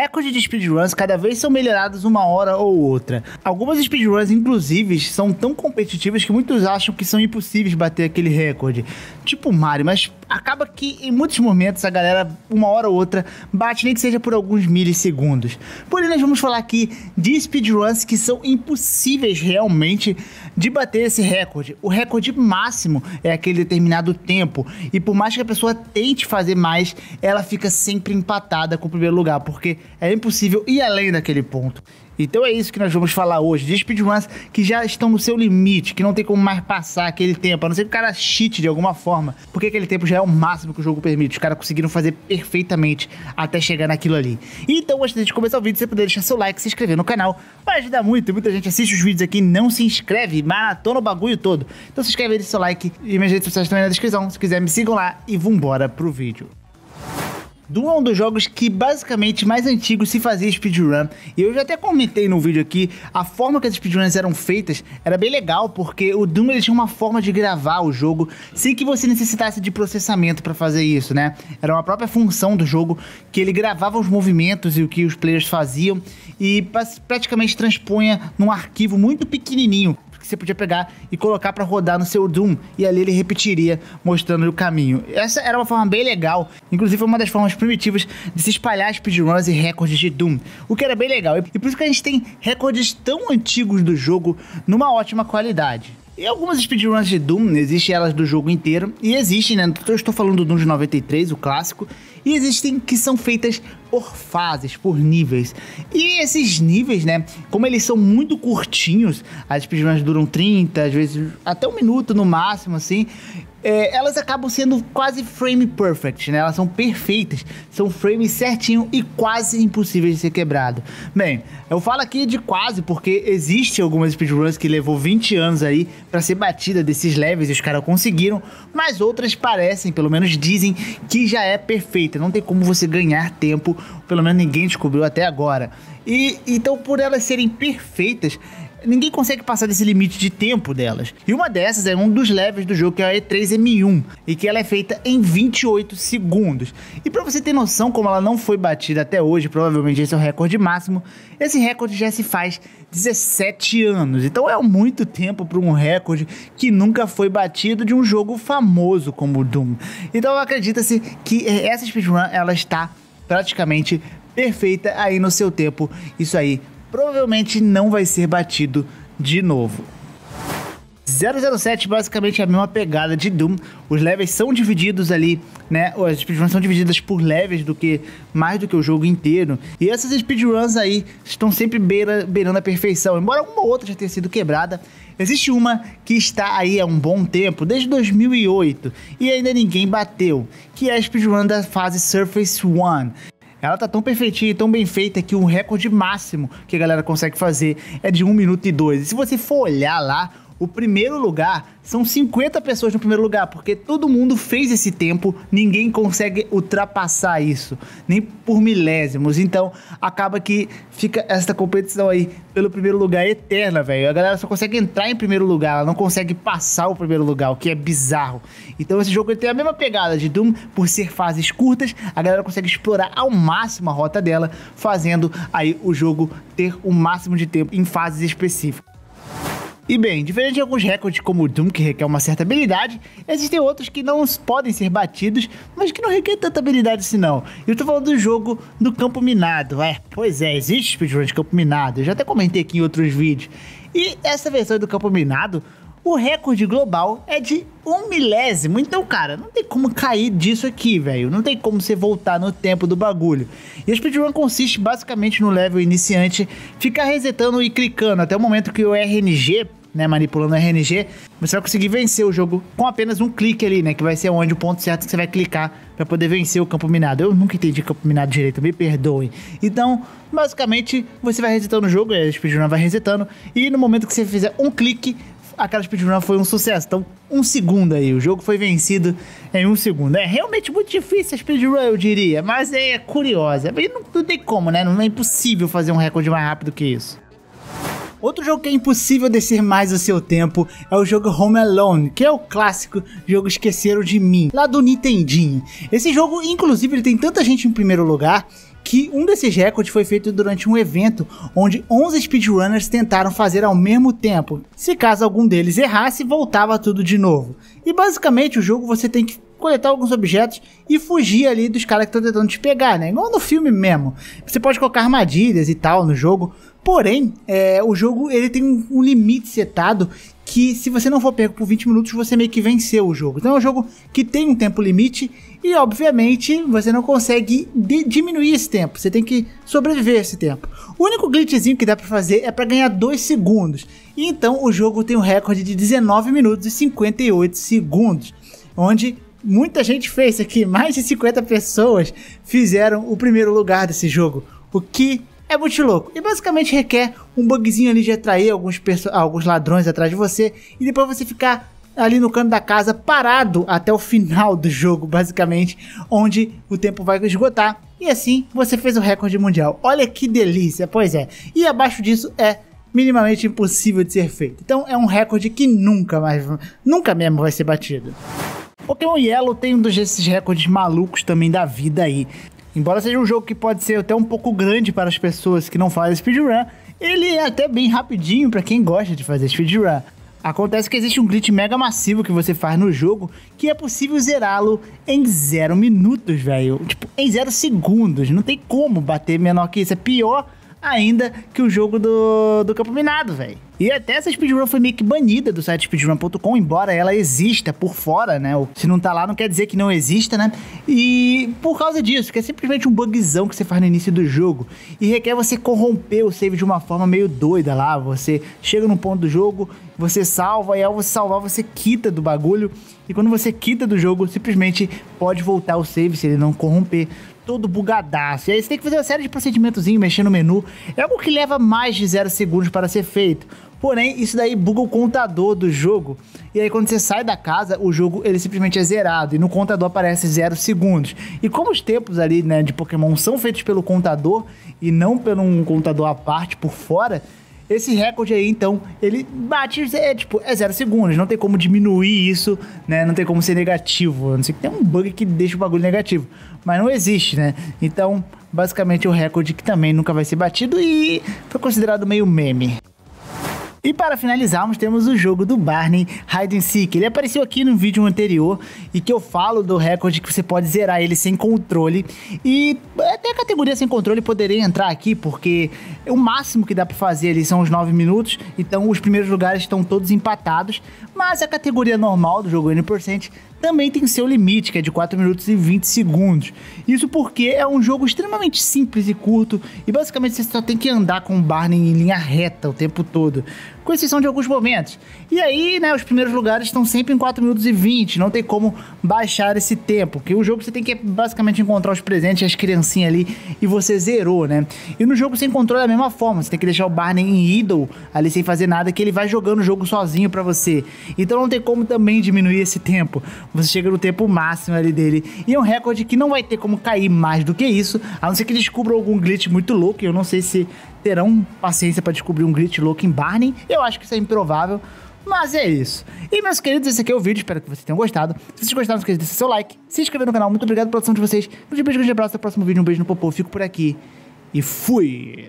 recordes de speedruns cada vez são melhorados uma hora ou outra. Algumas speedruns, inclusive, são tão competitivas que muitos acham que são impossíveis bater aquele recorde. Tipo Mario, mas acaba que em muitos momentos a galera, uma hora ou outra, bate, nem que seja por alguns milissegundos. Porém, nós vamos falar aqui de speedruns que são impossíveis realmente de bater esse recorde. O recorde máximo é aquele determinado tempo, e por mais que a pessoa tente fazer mais, ela fica sempre empatada com o primeiro lugar, porque é impossível ir além daquele ponto. Então é isso que nós vamos falar hoje, de speedruns que já estão no seu limite, que não tem como mais passar aquele tempo, a não ser que o cara cheat de alguma forma, porque aquele tempo já é o máximo que o jogo permite, os caras conseguiram fazer perfeitamente até chegar naquilo ali. Então, antes de começar o vídeo, você poder deixar seu like, se inscrever no canal, vai ajudar muito, muita gente assiste os vídeos aqui e não se inscreve, maratona o bagulho todo. Então se inscreve aí, deixa seu like, e minhas redes sociais estão aí na descrição, se quiser me sigam lá e vambora pro vídeo. Doom é um dos jogos que basicamente mais antigo se fazia speedrun, e eu já até comentei no vídeo aqui, a forma que as speedruns eram feitas era bem legal, porque o Doom ele tinha uma forma de gravar o jogo sem que você necessitasse de processamento para fazer isso, né? Era uma própria função do jogo, que ele gravava os movimentos e o que os players faziam, e praticamente transpunha num arquivo muito pequenininho, que você podia pegar e colocar para rodar no seu Doom, e ali ele repetiria mostrando o caminho. Essa era uma forma bem legal, inclusive foi uma das formas primitivas de se espalhar speedruns e recordes de Doom, o que era bem legal, e por isso que a gente tem recordes tão antigos do jogo numa ótima qualidade. E algumas speedruns de Doom, existem elas do jogo inteiro, e existem, né, eu estou falando do Doom de 93, o clássico, e existem que são feitas por fases, por níveis. E esses níveis, né, como eles são muito curtinhos, as speedruns duram 30, às vezes até um minuto no máximo, assim, elas acabam sendo quase frame perfect, né? Elas são perfeitas, são frames certinho e quase impossíveis de ser quebrado. Bem, eu falo aqui de quase porque existe algumas speedruns que levou 20 anos aí para ser batida desses levels e os caras conseguiram, mas outras parecem, pelo menos dizem, que já é perfeita, não tem como você ganhar tempo, pelo menos ninguém descobriu até agora. E então, por elas serem perfeitas, ninguém consegue passar desse limite de tempo delas. E uma dessas é um dos levels do jogo, que é a E3 M1, e que ela é feita em 28 segundos. E pra você ter noção como ela não foi batida até hoje, provavelmente esse é o recorde máximo, esse recorde já se faz 17 anos. Então é muito tempo para um recorde que nunca foi batido de um jogo famoso como o Doom. Então acredita-se que essa speedrun, ela está praticamente perfeita aí no seu tempo. Isso aí provavelmente não vai ser batido de novo. 007 basicamente é a mesma pegada de Doom, os levels são divididos ali, né, as speedruns são divididas por levels mais do que o jogo inteiro, e essas speedruns aí estão sempre beirando a perfeição, embora uma ou outra já tenha sido quebrada. Existe uma que está aí há um bom tempo, desde 2008, e ainda ninguém bateu, que é a speedrun da fase Surface 1. Ela tá tão perfeitinha e tão bem feita que o recorde máximo que a galera consegue fazer é de 1 minuto e 2. E se você for olhar lá, o primeiro lugar, são 50 pessoas no primeiro lugar, porque todo mundo fez esse tempo, ninguém consegue ultrapassar isso, nem por milésimos. Então acaba que fica essa competição aí pelo primeiro lugar eterna, velho. A galera só consegue entrar em primeiro lugar, ela não consegue passar o primeiro lugar, o que é bizarro. Então esse jogo ele tem a mesma pegada de Doom, por ser fases curtas, a galera consegue explorar ao máximo a rota dela, fazendo aí o jogo ter o máximo de tempo em fases específicas. E bem, diferente de alguns recordes como o Doom, que requer uma certa habilidade, existem outros que não podem ser batidos, mas que não requer tanta habilidade assim não. Eu tô falando do jogo do campo minado, pois é, existe speedrun de campo minado, eu já até comentei aqui em outros vídeos. E essa versão do campo minado, o recorde global é de 1 milésimo, então cara, não tem como cair disso aqui, velho, não tem como você voltar no tempo do bagulho. E a speedrun consiste basicamente no level iniciante, ficar resetando e clicando até o momento que o RNG, né, manipulando a RNG, você vai conseguir vencer o jogo com apenas um clique ali, né, que vai ser onde o ponto certo que você vai clicar para poder vencer o campo minado. Eu nunca entendi campo minado direito, me perdoem. Então, basicamente, você vai resetando o jogo, a speedrun vai resetando, e no momento que você fizer um clique, aquela speedrun foi um sucesso. Então, 1 segundo aí, o jogo foi vencido em 1 segundo. É realmente muito difícil a speedrun, eu diria, mas é curiosa. Não tem como, né, não é impossível fazer um recorde mais rápido que isso. Outro jogo que é impossível descer mais o seu tempo é o jogo Home Alone, que é o clássico jogo Esqueceram de Mim, lá do Nintendinho. Esse jogo, inclusive, ele tem tanta gente em primeiro lugar que um desses recordes foi feito durante um evento onde 11 speedrunners tentaram fazer ao mesmo tempo. Se caso algum deles errasse, voltava tudo de novo. E basicamente o jogo você tem que coletar alguns objetos e fugir ali dos caras que estão tentando te pegar, né? Igual no filme mesmo. Você pode colocar armadilhas e tal no jogo, porém, o jogo ele tem um limite setado que se você não for pego por 20 minutos, você meio que venceu o jogo. Então é um jogo que tem um tempo limite e, obviamente, você não consegue diminuir esse tempo. Você tem que sobreviver a esse tempo. O único glitchzinho que dá pra fazer é pra ganhar 2 segundos. E então o jogo tem um recorde de 19 minutos e 58 segundos, onde muita gente fez isso aqui. Mais de 50 pessoas fizeram o primeiro lugar desse jogo, o que é muito louco. E basicamente requer um bugzinho ali de atrair alguns ladrões atrás de você e depois você ficar ali no canto da casa parado até o final do jogo, basicamente, onde o tempo vai esgotar. E assim você fez o recorde mundial. Olha que delícia, pois é. E abaixo disso é minimamente impossível de ser feito. Então é um recorde que nunca mesmo vai ser batido. Pokémon Yellow tem um desses recordes malucos também da vida aí. Embora seja um jogo que pode ser até um pouco grande para as pessoas que não fazem speedrun, ele é até bem rapidinho para quem gosta de fazer speedrun. Acontece que existe um glitch mega massivo que você faz no jogo que é possível zerá-lo em 0 minutos, velho. Tipo, em 0 segundos. Não tem como bater menor que isso. É pior ainda que o jogo do campo minado, velho. E até essa speedrun foi meio que banida do site speedrun.com, embora ela exista por fora, né? Se não tá lá, não quer dizer que não exista, né? E por causa disso, que é simplesmente um bugzão que você faz no início do jogo e requer você corromper o save de uma forma meio doida lá. Você chega num ponto do jogo, você salva e ao você salvar, você quita do bagulho. E quando você quita do jogo, simplesmente pode voltar o save se ele não corromper. Todo bugadaço. E aí você tem que fazer uma série de procedimentozinhos, mexer no menu. É algo que leva mais de 0 segundos para ser feito. Porém, isso daí buga o contador do jogo. E aí quando você sai da casa, o jogo ele simplesmente é zerado. E no contador aparece 0 segundos. E como os tempos ali, né, de Pokémon são feitos pelo contador e não pelo um contador à parte por fora, esse recorde aí, então, ele bate, tipo, é 0 segundos. Não tem como diminuir isso, né? Não tem como ser negativo. A não ser que tenha um bug que deixa o bagulho negativo. Mas não existe, né? Então, basicamente, é um recorde que também nunca vai ser batido e foi considerado meio meme. E para finalizarmos, temos o jogo do Barney Hide and Seek. Ele apareceu aqui no vídeo anterior e que eu falo do recorde que você pode zerar ele sem controle. E até a categoria sem controle poderia entrar aqui, porque o máximo que dá para fazer ali são os 9 minutos. Então os primeiros lugares estão todos empatados. Mas a categoria normal do jogo N% também tem seu limite, que é de 4 minutos e 20 segundos. Isso porque é um jogo extremamente simples e curto, e basicamente você só tem que andar com o Barney em linha reta o tempo todo, com exceção de alguns momentos. E aí, né, os primeiros lugares estão sempre em 4 minutos e 20, não tem como baixar esse tempo, porque o jogo você tem que basicamente encontrar os presentes e as criancinhas ali, e você zerou, né? E no jogo você encontrou da mesma forma, você tem que deixar o Barney em idle, ali sem fazer nada, que ele vai jogando o jogo sozinho pra você. Então não tem como também diminuir esse tempo. Você chega no tempo máximo ali dele. E é um recorde que não vai ter como cair mais do que isso, a não ser que descubra algum glitch muito louco. Eu não sei se terão paciência para descobrir um glitch louco em Barney. Eu acho que isso é improvável, mas é isso. E meus queridos, esse aqui é o vídeo, espero que vocês tenham gostado. Se vocês gostaram, não esqueça de deixar seu like, se inscrever no canal. Muito obrigado pela atenção de vocês. Um beijo, grande abraço, até o próximo vídeo, um beijo no popô. Fico por aqui e fui!